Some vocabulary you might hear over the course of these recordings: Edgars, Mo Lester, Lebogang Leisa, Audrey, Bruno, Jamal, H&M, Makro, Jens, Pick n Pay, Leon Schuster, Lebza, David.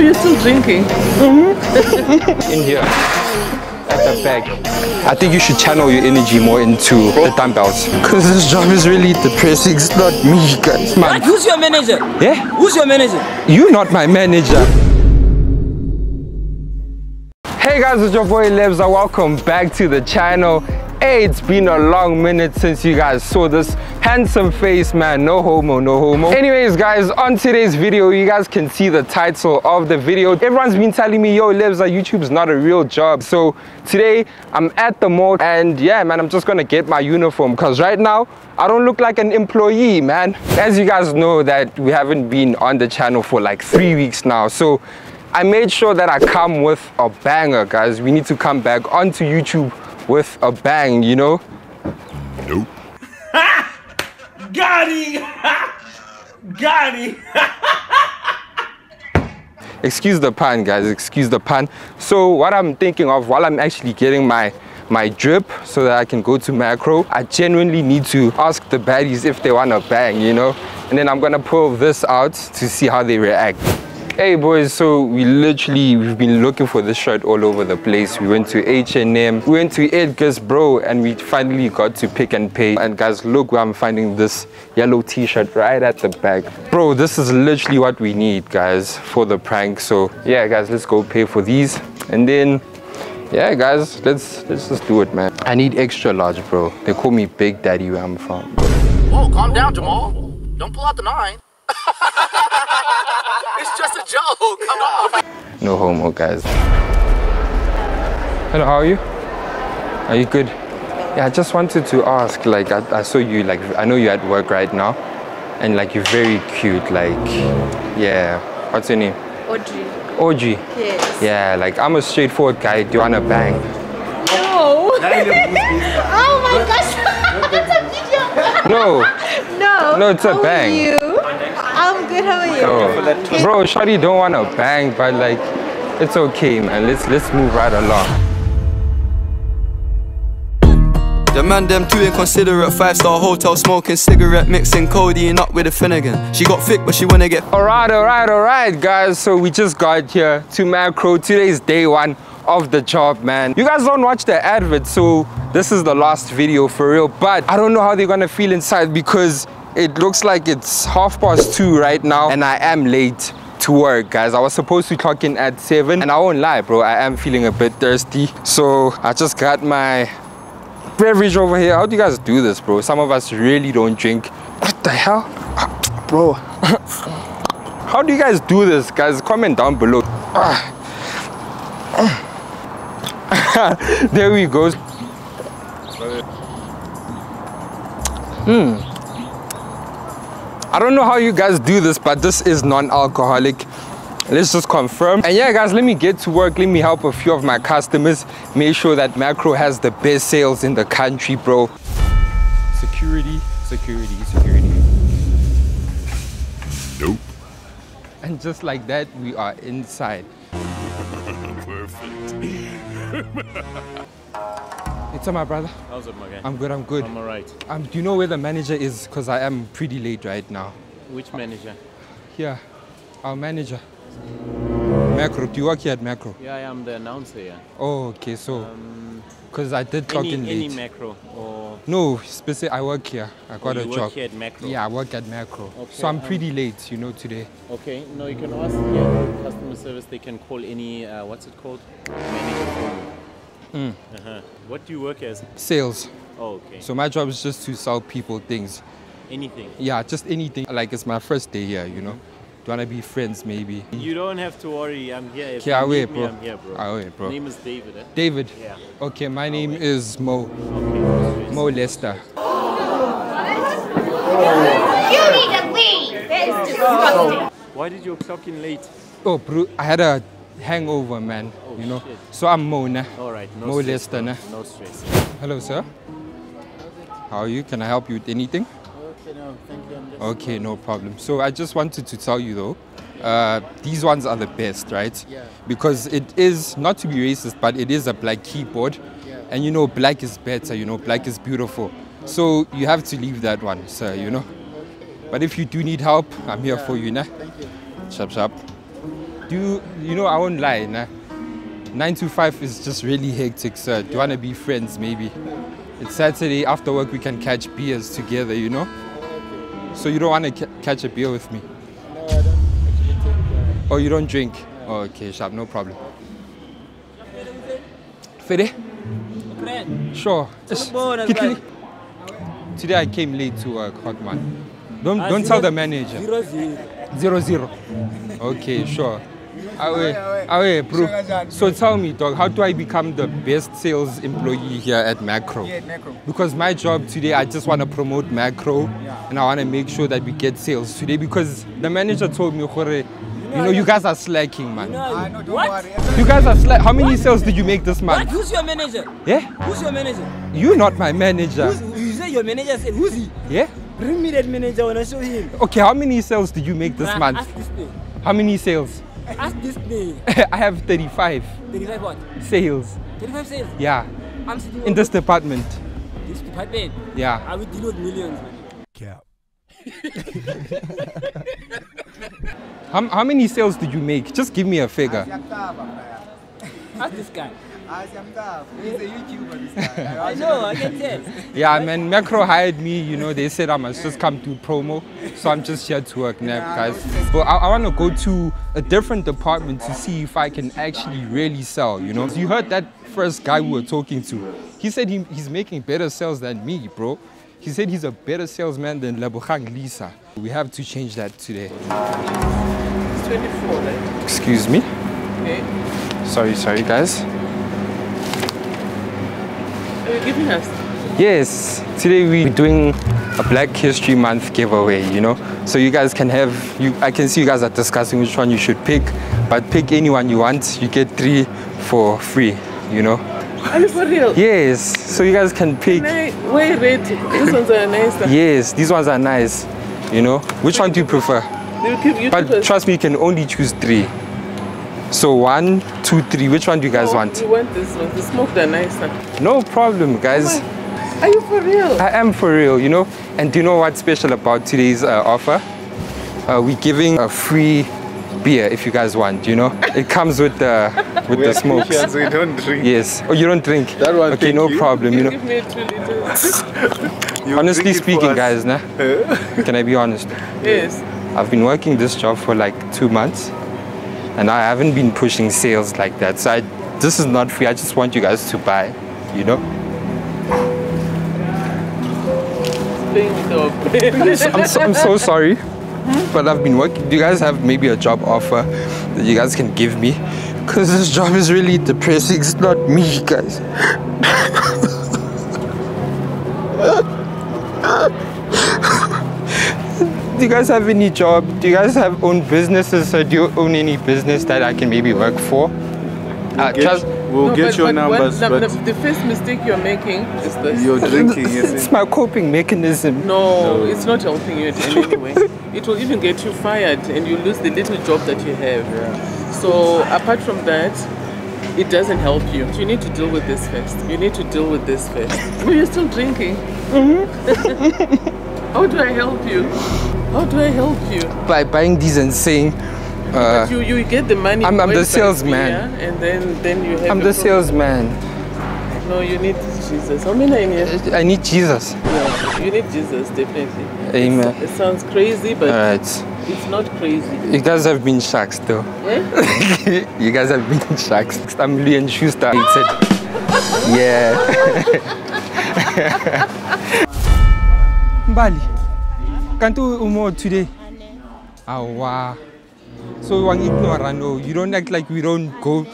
You're still drinking. Mm-hmm. In here, at the back. I think you should channel your energy more into the dumbbells. Because this job is really depressing. It's not me, guys. Man. Like, who's your manager? Yeah? Who's your manager? You're not my manager. Hey guys, it's your boy Lebza. Welcome back to the channel. Hey, it's been a long minute since you guys saw this handsome face, man. No homo, no homo. Anyways guys, on today's video, you guys can see the title of the video. Everyone's been telling me, yo Lebza, YouTube's not a real job. So today I'm at the mall and yeah man, I'm just gonna get my uniform because right now I don't look like an employee, man. As you guys know that we haven't been on the channel for like 3 weeks now, so I made sure that I come with a banger, guys. We need to come back onto YouTube with a bang, you know? Nope. Got it! Got it! Excuse the pun, guys. Excuse the pun. So what I'm thinking of while I'm actually getting my drip so that I can go to Makro, I genuinely need to ask the baddies if they want a bang, you know? And then I'm gonna pull this out to see how they react. Hey boys, so we've been looking for this shirt all over the place. We went to H&M, we went to Edgars, bro, and we finally got to Pick n Pay. And guys, look where I'm finding this yellow t-shirt right at the back. Bro, this is literally what we need, guys, for the prank. So yeah guys, let's go pay for these. And then yeah guys, let's just do it, man. I need extra large, bro. They call me Big Daddy where I'm from. Whoa, calm down, Jamal. Don't pull out the 9. It's just a joke, come on. No homo, guys. Hello, how are you? Are you good? Yeah, I just wanted to ask, like, I saw you, like, I know you're at work right now, and, like, you're very cute, like, yeah. What's your name? Audrey. Audrey? Yes. Yeah, like, I'm a straightforward guy. Do you want to bang? No. Oh, my gosh. That's a video. No. No. No, it's a bang. I'm good, how are you? Oh. Bro, shawty don't want to bang, but like, it's okay, man. Let's move right along. The man them too inconsiderate, 5-star hotel, smoking cigarette, mixing codeine up with a Finnegan. She got thick, but she wanna get... Alright, guys. So we just got here to Makro. Today's day one of the job, man. You guys don't watch the advert, so this is the last video for real. But I don't know how they're gonna feel inside because it looks like it's 2:30 right now and I am late to work, guys. I was supposed to clock in at 7 and I won't lie, bro, I am feeling a bit thirsty. So I just got my beverage over here. How do you guys do this, bro? Some of us really don't drink. What the hell? Bro. How do you guys do this, guys? Comment down below. There we go. Hmm. I don't know how you guys do this, but this is non-alcoholic. Let's just confirm. And yeah guys, let me get to work. Let me help a few of my customers. Make sure that Makro has the best sales in the country, bro. Security, security, security. Nope. And just like that, we are inside. Perfect. It's up, my brother. How's up, my guy? I'm good, I'm good. I'm alright. Do you know where the manager is? Because I am pretty late right now. Which manager? Here, our manager. Makro, do you work here at Makro? Yeah, I am the announcer here. Oh, okay, so... Because I did clock in late. Any Makro or...? No, I work here. I got a job. You work here at Makro? Yeah, I work at Makro. Okay, so I'm pretty late, you know, today. Okay, no, you can ask here, customer service, they can call any, what's it called? Manager. Mm. Uh-huh. What do you work as? Sales. Oh, okay. So my job is just to sell people things. Anything? Yeah, just anything. Like, it's my first day here, you know. Do you want to be friends, maybe? You don't have to worry. I'm here. If you need me, I'm here, bro. My name is David. Eh? David? Yeah. Okay, my name is Mo. Okay. Mo Lester. You need a weed. That is disgusting. Why did you clock in late? Oh, bro, I had a hangover, man. Oh, you know. Shit. So I'm Mo, nah. All right. No Mo stress, Lester, nah. No stress. Hello, sir. How are you? Can I help you with anything? Okay, no, thank you. Okay, no problem. So I just wanted to tell you though, these ones are the best, right? Yeah. Because it is, not to be racist, but it is a black keyboard, yeah. And you know, black is better. You know, black is beautiful. Okay. So you have to leave that one, sir. You know. Okay. But if you do need help, I'm here for you, nah. Thank you. Sharp, sharp. You know, I won't lie, nah. 9 to 5 is just really hectic, sir. Do you want to be friends, maybe? It's Saturday, after work we can catch beers together, you know? So you don't want to catch a beer with me? No, I don't actually drink. Oh, you don't drink? No. Oh, okay, sharp, no problem. Fede? Sure. Today I came late to work, hot man. Don't tell the manager. 0-0. Okay, sure. Awe, bro. So tell me, dog, how do I become the best sales employee here at Makro? Yeah, Makro. Because my job today, I just want to promote Makro, yeah, and I want to make sure that we get sales today. Because the manager told me, you know, you guys are slacking, man. What? You guys are slacking. How many sales did you make this month? Who's your manager? Yeah? Who's your manager? You're not my manager. You say your manager said, who's he? Yeah? Bring me that manager when I show him. Okay, how many sales did you make this month? Ask this thing. How many sales? Ask this thing. I have 35. 35 what? Sales. 35 sales? Yeah. I'm sitting in this department. This department? Yeah. I will deal with millions, man. Cap. How many sales did you make? Just give me a figure. Ask this guy. He's a YouTuber, this guy. I know, I can tell. Yeah, man, Makro hired me, you know, they said I must just come to promo. So I'm just here to work now, guys. But I want to go to a different department to see if I can actually really sell, you know. You heard that first guy we were talking to. He said he's making better sales than me, bro. He said he's a better salesman than Lebogang Leisa. We have to change that today. It's 24 then. Excuse me? Okay. Sorry, guys. Are you giving us? Yes, today we're doing a Black History Month giveaway, you know. So you guys can have, I can see you guys are discussing which one you should pick, but pick anyone you want, you get 3 for free, you know. Are you for real? Yes, so you guys can pick. Can I wear red? These ones are nice. Yes, these ones are nice, you know. Which one do you prefer? But trust me, you can only choose 3. So 1, 2, 3, which one do you guys want? We want this one, the smoked are nicer. No problem, guys. Are you for real? I am for real, you know. And do you know what's special about today's offer? We're giving a free beer if you guys want, you know. It comes with the smokes. We don't drink. Yes. Oh, you don't drink? That one. Okay, no problem, you know. Give me 2 liters. Honestly speaking, guys, nah? Can I be honest? Yes. I've been working this job for like 2 months. And I haven't been pushing sales like that. So this is not free. I just want you guys to buy, you know? I'm so sorry, but I've been working. Do you guys have maybe a job offer that you guys can give me? Because this job is really depressing. It's not me, guys. Do you guys have any job? Do you guys have own businesses? Or do you own any business that I can maybe work for? We'll get your numbers. But the first mistake you're making is this. You're drinking, isn't it? It's my coping mechanism. No, it's not helping you in any way. It will even get you fired and you lose the little job that you have. Yeah. So apart from that, it doesn't help you. You need to deal with this first. Well, you're still drinking. Mm-hmm. How do I help you? By buying these and saying... But you get the money... I'm the salesman. Yeah? And then you have... I'm the salesman. No, you need Jesus. How many are in here? I need Jesus. Yeah, you need Jesus, definitely. Amen. It sounds crazy, but it's not crazy. You guys have been sharks, though. Eh? You guys have been sharks. I'm Leon Schuster. Yeah. Bali, can't do more today. Oh, wow. So you want to ignore Rano. You don't act like we don't go.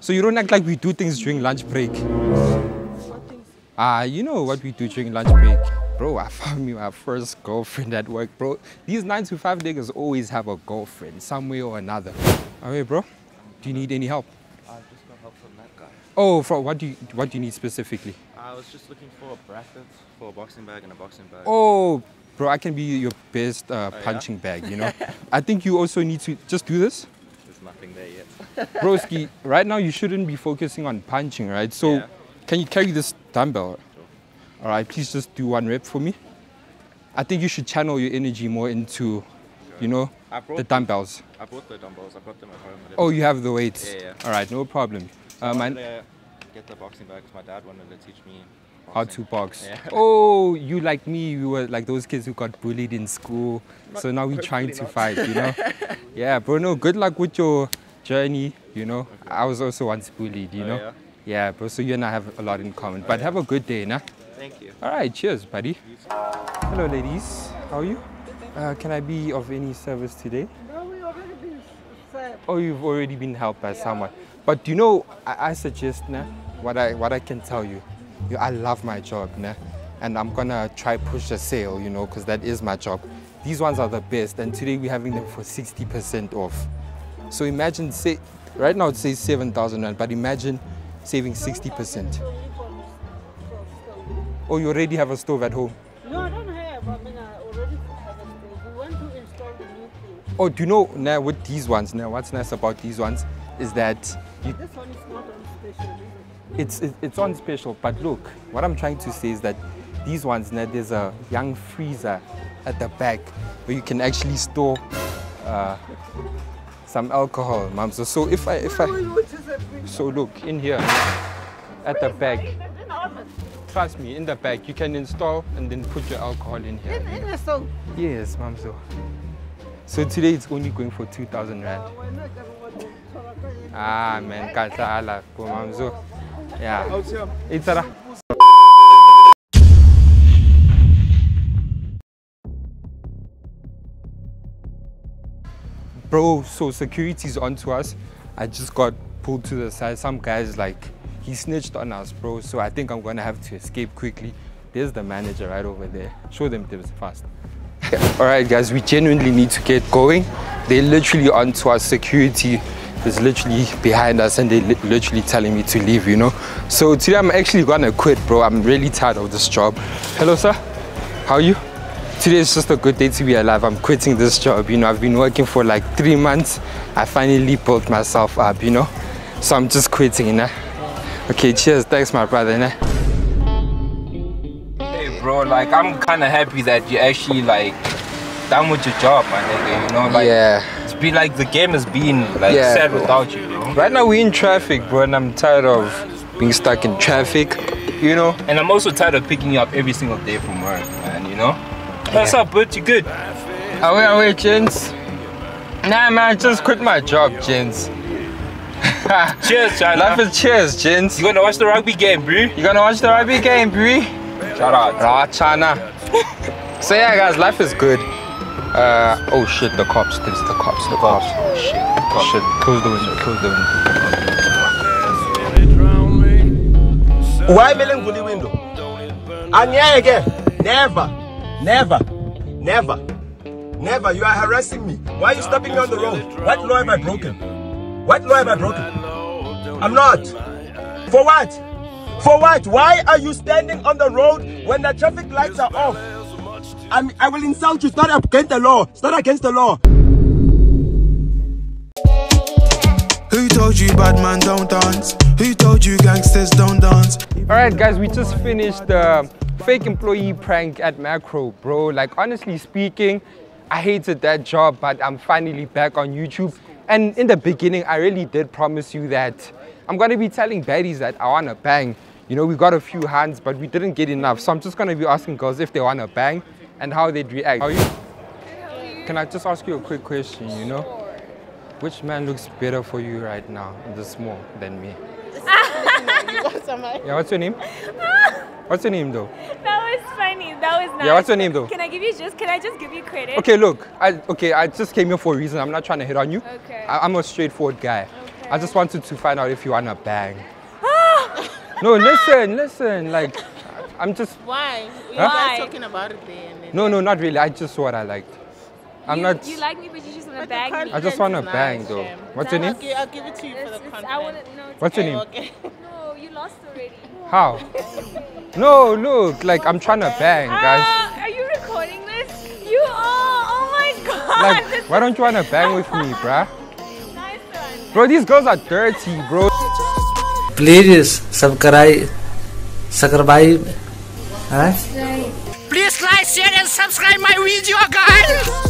So you don't act like we do things during lunch break. You know what we do during lunch break. Bro, I found me my first girlfriend at work, bro. These 9 to 5 niggas always have a girlfriend, some way or another. Alright, bro, do you need any help? I just got help from that guy. Oh, from what do you need specifically? I was just looking for a bracket for a boxing bag and a boxing bag. Oh, bro, I can be your best punching bag, you know? I think you also need to just do this. There's nothing there yet. Broski, right now you shouldn't be focusing on punching, right? So can you carry this dumbbell? Sure. All right, please just do 1 rep for me. I think you should channel your energy more into You know, the dumbbells. I bought the dumbbells. I got them at home. Oh, you have the weights. Yeah, yeah. All right, no problem. So I wanted to get the boxing bag because my dad wanted to teach me boxing. How to box. Yeah. Oh, you like me, you were like those kids who got bullied in school. Not, so now we're trying to fight, you know. Yeah, Bruno, good luck with your journey, you know. Okay. I was also once bullied, you know. Yeah? Yeah, bro, so you and I have a lot in common. But have a good day, nah? Thank you. All right, cheers, buddy. Hello, ladies. How are you? Can I be of any service today? No, we've already been served. Oh, you've already been helped by someone. But you know, I suggest, nah, what I can tell you. I love my job, nah? And I'm going to try push a sale, you know, because that is my job. These ones are the best. And today we're having them for 60% off. So imagine, say, right now it says 7,000 rand, but imagine saving 60%. Oh, you already have a stove at home? No, I don't have. I mean, I already have a stove. We want to install the new thing. Oh, do you know now with these ones? Now, what's nice about these ones is that you, this one is not on special. Is it? It's on special. But look, what I'm trying to say is that these ones now there's a young freezer at the back where you can actually store some alcohol, ma'am. So so look in here at the back. Trust me, in the back you can install and then put your alcohol in here. In the stove. Yes, ma'am. So today it's only going for 2,000 rand. Ah, man, kasa go, ma'am. Yeah. It's a. Bro, so security's onto us. I just got pulled to the side. Some guy's like, he snitched on us, bro. So I think I'm gonna have to escape quickly. There's the manager right over there. Show them tips fast. All right, guys, we genuinely need to get going. They're literally onto us. Security is literally behind us and they're literally telling me to leave, you know? So today I'm actually gonna quit, bro. I'm really tired of this job. Hello, sir. How are you? Today is just a good day to be alive. I'm quitting this job, you know. I've been working for like 3 months. I finally built myself up, you know. So I'm just quitting, you know. Okay, cheers. Thanks, my brother, you know. Hey, bro, like, I'm kind of happy that you're actually, like, done with your job, my nigga, you know. Like, yeah. It's been like the game has been, like, sad without you, bro. Right now, we're in traffic, bro, and I'm tired of being stuck in traffic, you know. And I'm also tired of picking you up every single day from work, man, you know. What's up, bud? You good? Away, Jens. Nah, man, I just quit my job, Jens. Cheers, China. Life is cheers, Jens. You gonna watch the rugby game, bro? You gonna watch the rugby game, bro? Shout out. Rah, China. So yeah, guys, life is good. Oh shit, the cops. There's the cops. The cops. Oh, shit. Oh, shit. Close the window. Close the window. Why am I the window? I'm here again. Never. Never, never, never. You are harassing me. Why are you stopping me on the road? What law have I broken? What law have I broken? I'm not. For what? For what? Why are you standing on the road when the traffic lights are off? I will insult you. Start against the law. Start against the law. Who told you bad man don't dance? Who told you gangsters don't dance? Alright guys, we just finished the fake employee prank at Makro, bro. Like, honestly speaking, I hated that job, but I'm finally back on YouTube. And in the beginning, I really did promise you that I'm gonna be telling baddies that I wanna bang. You know, we got a few hands, but we didn't get enough. So I'm just gonna be asking girls if they wanna bang and how they'd react. How are you? Can I just ask you a quick question, you know? Which man looks better for you right now in this mall than me? Yeah, what's your name? What's your name though? That was funny. That was nice. Yeah, what's your name though? Can I just give you credit? Okay, look. I just came here for a reason. I'm not trying to hit on you. Okay. I'm a straightforward guy. Okay. I just wanted to find out if you wanna bang. No, listen. Like, I'm just. Why? Why talking about it then? No, not really. I just saw what I liked. You like me, but you just wanna bang me. I just wanna bang though. What's your name? Okay, I'll give it to you for the content. What's your name? Okay. No, you lost already. How? No, look, like I'm trying to bang, guys. Are you recording this? You are! Oh my god! Like, why don't you want to bang with me, bruh? Nice one. Bro, these girls are dirty, bro. Please, subscribe. Huh? Please like, share and subscribe my video, guys!